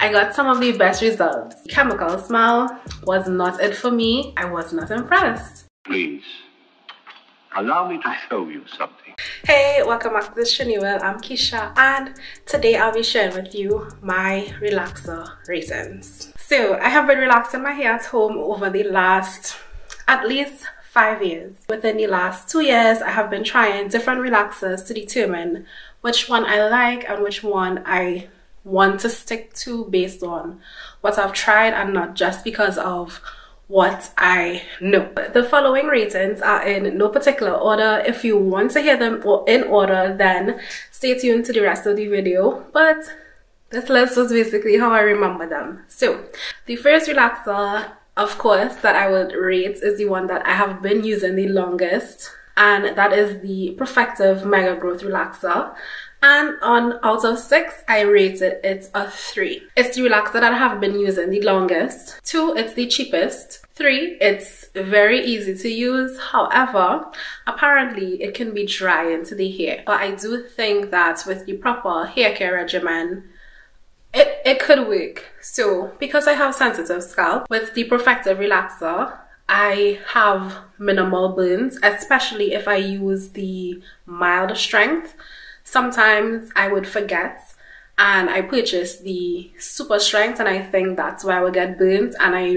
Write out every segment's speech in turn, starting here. I got some of the best results. Chemical smell was not it for me. I was not impressed. Please, allow me to show you something. Hey, welcome back to This Trini Will. I'm Keisha, and today I'll be sharing with you my relaxer ratings. So I have been relaxing my hair at home over the last at least 5 years. Within the last 2 years, I have been trying different relaxers to determine which one I like and which one I want to stick to based on what I've tried and not just because of what I know. The following ratings are in no particular order. If you want to hear them in order, then stay tuned to the rest of the video, but this list was basically how I remember them. So the first relaxer, of course, that I would rate is the one that I have been using the longest, and that is the Profectiv Mega Growth Relaxer. And on out of 6, I rated it a 3. It's the relaxer that I have been using the longest. 2, it's the cheapest. 3, it's very easy to use. However, apparently it can be drying to the hair. But I do think that with the proper hair care regimen, it could work. So, because I have sensitive scalp, with the Profectiv Relaxer, I have minimal burns, especially if I use the mild strength. Sometimes I would forget and I purchased the super strength and I think that's where I would get burnt, and I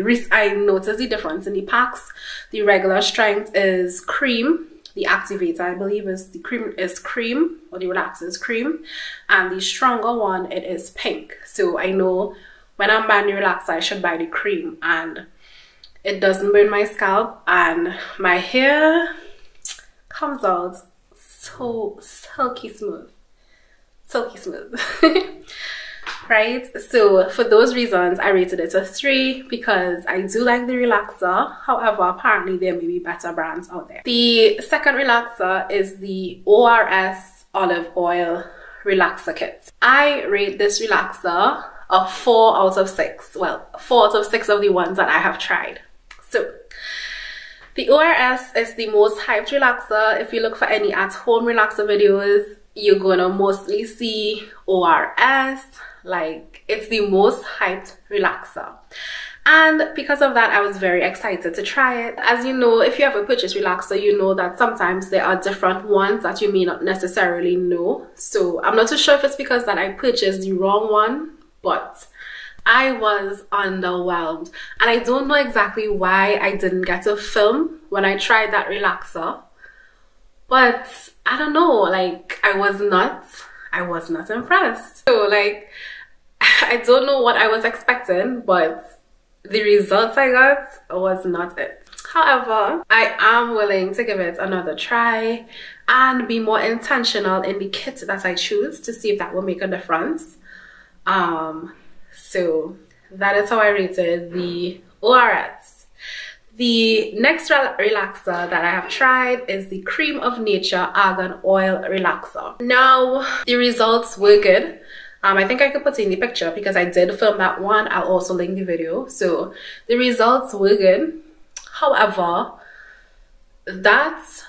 noticed the difference in the packs. The regular strength is cream, the activator I believe is the cream is cream, or the relaxer is cream, and the stronger one it is pink. So I know when I'm buying the relaxer I should buy the cream and it doesn't burn my scalp, and my hair comes out so silky smooth right? So for those reasons I rated it a 3 because I do like the relaxer. However, apparently there may be better brands out there. The second relaxer is the ORS Olive Oil Relaxer Kit. I rate this relaxer a 4 out of 6. Well, 4 out of 6 of the ones that I have tried. So the ORS is the most hyped relaxer. If you look for any at-home relaxer videos, you're gonna mostly see ORS. Like, it's the most hyped relaxer. And because of that, I was very excited to try it. As you know, if you ever purchase relaxer, you know that sometimes there are different ones that you may not necessarily know. So I'm not too sure if it's because that I purchased the wrong one, but I was underwhelmed, and I don't know exactly why I didn't get a film when I tried that relaxer, but I don't know, like I was not impressed. So like I don't know what I was expecting, but the results I got was not it. However, I am willing to give it another try and be more intentional in the kit that I choose to see if that will make a difference. So that is how I rated the ORS. The next relaxer that I have tried is the Cream of Nature Argan Oil Relaxer. Now, the results were good. I think I could put in the picture because I did film that one. I'll also link the video. So the results were good. However, that's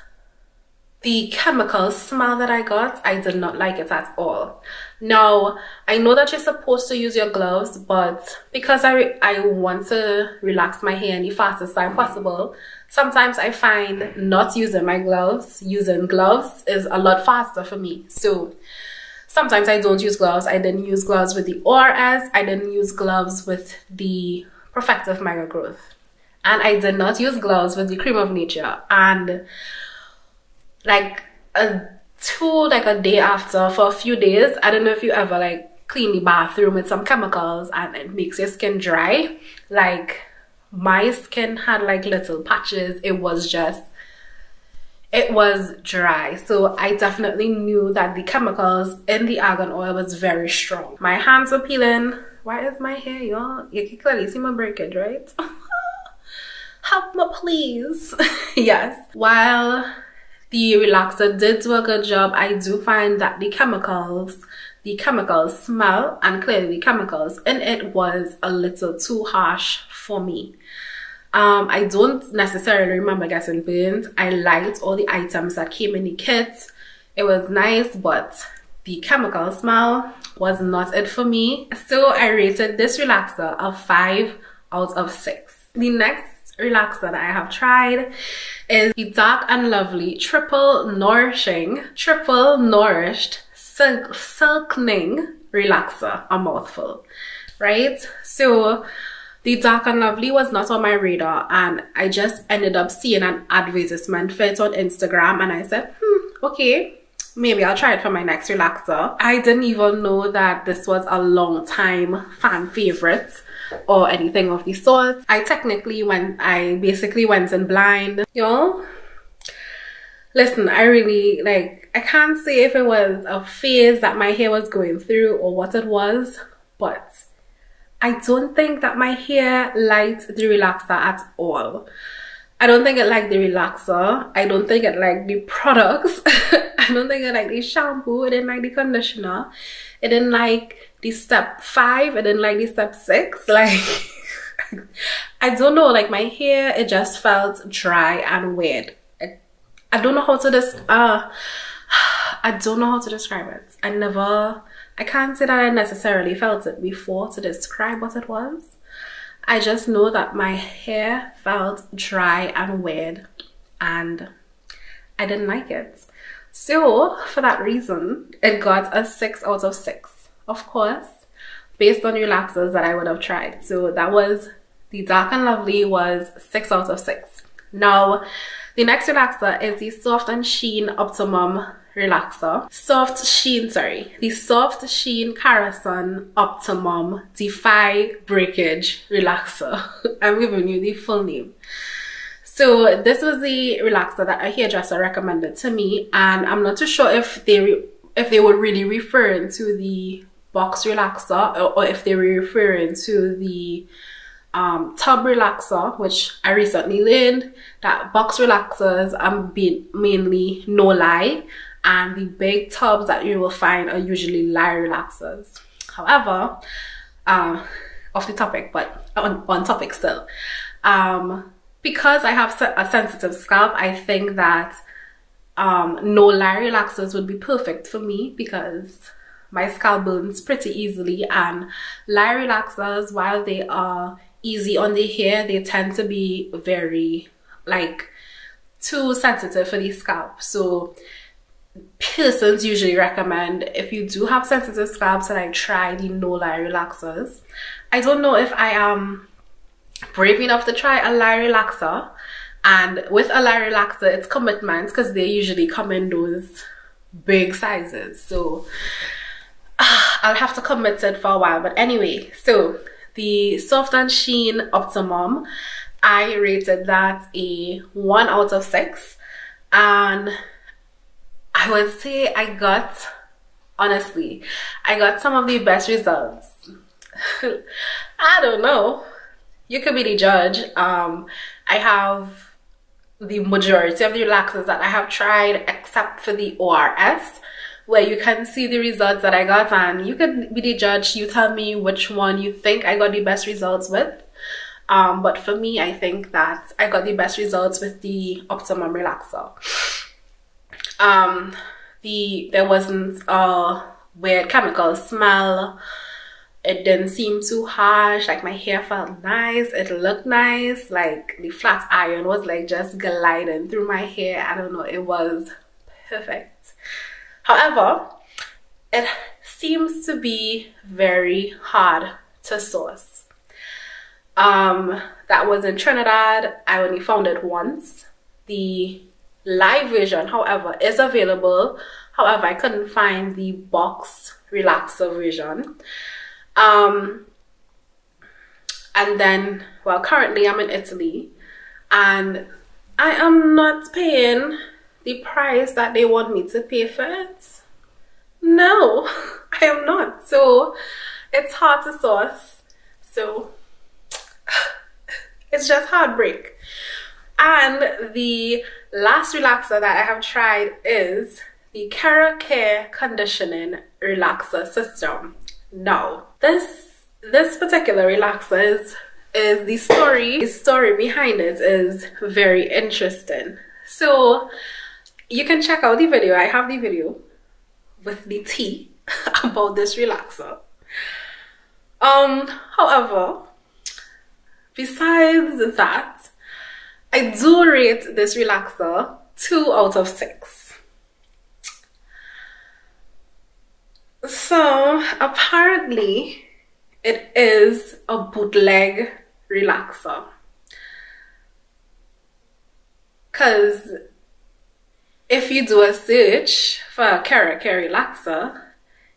the chemical smell that I got. I did not like it at all. Now, I know that you're supposed to use your gloves, but because I want to relax my hair in the fastest time possible, sometimes I find not using my gloves, using gloves is a lot faster for me. So sometimes I don't use gloves. I didn't use gloves with the ORS. I didn't use gloves with the Profectiv Mega Growth. And I did not use gloves with the Cream of Nature. And like a day after, for a few days, I don't know if you ever like clean the bathroom with some chemicals and it makes your skin dry. Like, my skin had like little patches. It was dry. So I definitely knew that the chemicals in the argan oil was very strong. My hands were peeling. Why is my hair, y'all? You can clearly see my breakage, right? Help me, please. Yes. While the relaxer did do a good job, I do find that the chemicals smell, and clearly the chemicals in it was a little too harsh for me. I don't necessarily remember getting burnt. I liked all the items that came in the kit. It was nice, but the chemical smell was not it for me. So I rated this relaxer a 5 out of 6. The next relaxer that I have tried is the Dark and Lovely Triple Nourished Silkening Relaxer, a mouthful, right? So the Dark and Lovely was not on my radar, and I just ended up seeing an advertisement for it on Instagram, and I said, okay, maybe I'll try it for my next relaxer. I didn't even know that this was a long time fan favorite or anything of the sort. I basically went in blind, you know. Listen, I really, like, I can't say if it was a phase that my hair was going through or what it was, but I don't think that my hair liked the relaxer at all. I don't think it liked the relaxer. I don't think it liked the products. I don't think it liked the shampoo. It didn't like the conditioner. It didn't like the step 5. It didn't like the step 6. Like, I don't know. Like, my hair, it just felt dry and weird. I don't know how to describe it. I can't say that I necessarily felt it before to describe what it was. I just know that my hair felt dry and weird, and I didn't like it. So for that reason, it got a 6 out of 6, of course, based on relaxers that I would have tried. So that was the Dark and Lovely, was 6 out of 6. Now the next relaxer is the SoftSheen Optimum Relaxer. The SoftSheen Carson Optimum Defy Breakage Relaxer. I'm giving you the full name. So this was the relaxer that a hairdresser recommended to me, and I'm not too sure if they were really referring to the box relaxer or if they were referring to the tub relaxer, which I recently learned that box relaxers are mainly no lie, and the big tubs that you will find are usually lie relaxers. However, off the topic, but on topic still, because I have a sensitive scalp, I think that no lie relaxers would be perfect for me, because my scalp burns pretty easily, and lie relaxers, while they are easy on the hair, they tend to be very, like, too sensitive for the scalp. So persons usually recommend, if you do have sensitive scalps, and I try the no lie relaxers. I don't know if I am brave enough to try a lie relaxer, and with a lie relaxer it's commitment, because they usually come in those big sizes, so I'll have to commit to it for a while. But anyway, so the SoftSheen Optimum, I rated that a 1 out of 6, and I would say I got, honestly, I got some of the best results. I don't know, you could be the judge. I have the majority of the relaxers that I have tried, except for the ORS, where you can see the results that I got, and you could be the judge. You tell me which one you think I got the best results with. But for me, I think that I got the best results with the Optimum Relaxer. There wasn't a weird chemical smell. It didn't seem too harsh. Like, my hair felt nice. It looked nice. Like, the flat iron was, like, just gliding through my hair. I don't know. It was perfect. However, it seems to be very hard to source. That was in Trinidad. I only found it once. The live version, however, is available. However, I couldn't find the box relaxer version. And then, well, currently I'm in Italy, and I am not paying the price that they want me to pay for it. No, I am not. So it's hard to source. So it's just heartbreak. And the last relaxer that I have tried is the KeraCare Conditioning Relaxer System. Now, this particular relaxer is the story behind it is very interesting. So you can check out the video. I have the video with the tea about this relaxer. However, besides that, I do rate this relaxer 2 out of 6. So apparently it is a bootleg relaxer, because if you do a search for a KeraCare relaxer,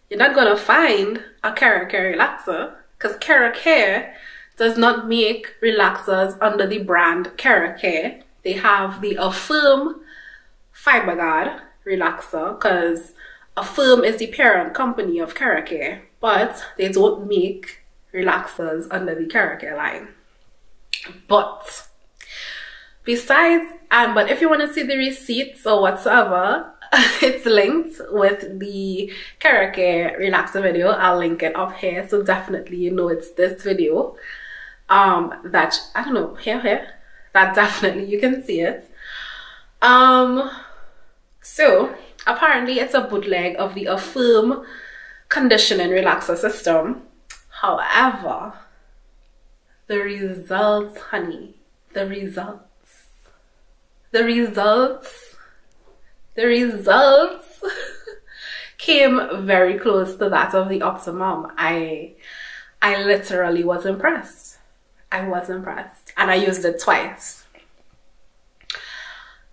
you're not going to find a KeraCare relaxer, because KeraCare does not make relaxers under the brand KeraCare. They have the Affirm Fiberguard Relaxer, because Affirm is the parent company of KeraCare, but they don't make relaxers under the KeraCare line. But besides, but if you want to see the receipts or whatsoever, it's linked with the KeraCare relaxer video. I'll link it up here, so definitely you know it's this video. That I don't know, here, that definitely you can see it. So apparently it's a bootleg of the Affirm Conditioning Relaxer System. However, the results, honey, the results came very close to that of the Optimum. I literally was impressed. I was impressed, and I used it twice.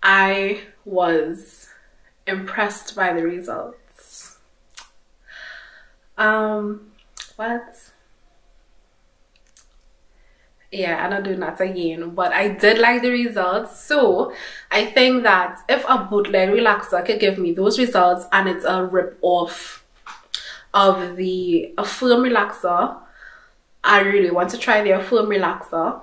I was impressed by the results. What? Yeah, I'm not doing that again, but I did like the results. So I think that if a bootleg relaxer could give me those results, and it's a rip off of the Affirm relaxer, I really want to try the Affirm relaxer.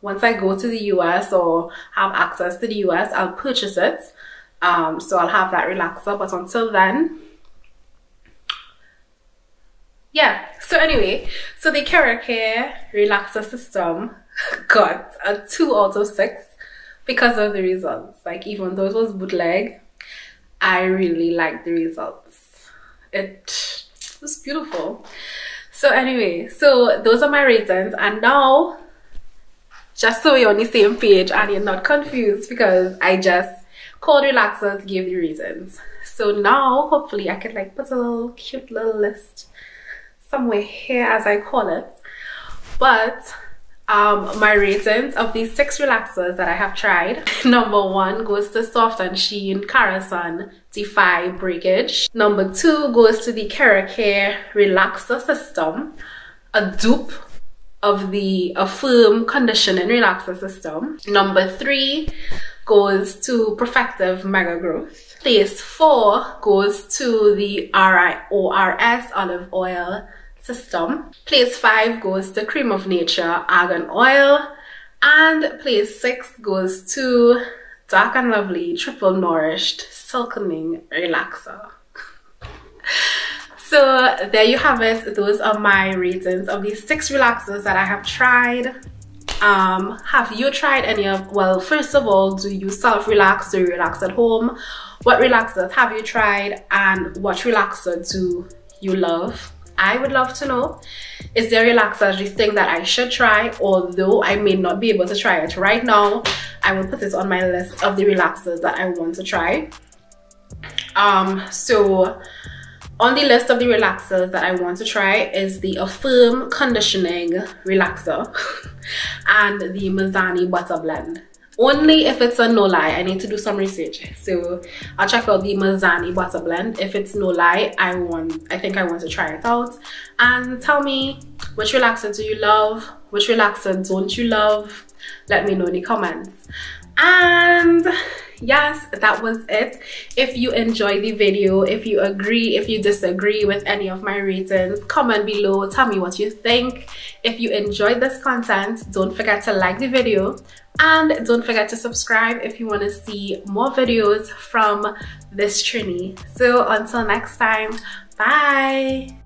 Once I go to the US or have access to the US, I'll purchase it. So I'll have that relaxer, but until then, yeah. So anyway, so the KeraCare relaxer system got a 2 out of 6 because of the results. Like, even though it was bootleg, I really liked the results. It was beautiful. So anyway, so those are my ratings, and now, just so you're on the same page and you're not confused, because I just called relaxers, gave the reasons. So now hopefully I can like put a little cute little list somewhere here, as I call it. But my ratings of these 6 relaxers that I have tried: Number 1 goes to SoftSheen Carson Defy Breakage. Number 2 goes to the KeraCare Relaxer System, a dupe of the Affirm Conditioning Relaxer System. Number 3 goes to Profectiv Mega Growth. Place 4 goes to the ORS Olive Oil System. Place 5 goes to Cream of Nature Argan Oil. And Place 6 goes to Dark and Lovely Triple Nourished Silkening Relaxer. So there you have it. Those are my ratings of these 6 relaxers that I have tried. Have you tried any of, well, first of all, do you self-relax? Do you relax at home? What relaxers have you tried, and what relaxer do you love? I would love to know. Is there a relaxer you think that I should try? Although I may not be able to try it right now, I will put this on my list of the relaxers that I want to try. So on the list of the relaxers that I want to try is the Affirm Conditioning Relaxer and the Mizani Butter Blend. Only if it's a no lie. I need to do some research, so I'll check out the Mizani Butter Blend. If it's no lie, I think I want to try it out. And tell me, which relaxer do you love? Which relaxer don't you love? Let me know in the comments. And yes, that was it. If you enjoyed the video, if you agree, if you disagree with any of my ratings, comment below, tell me what you think. If you enjoyed this content, don't forget to like the video, and don't forget to subscribe if you want to see more videos from This Trini. So until next time, bye.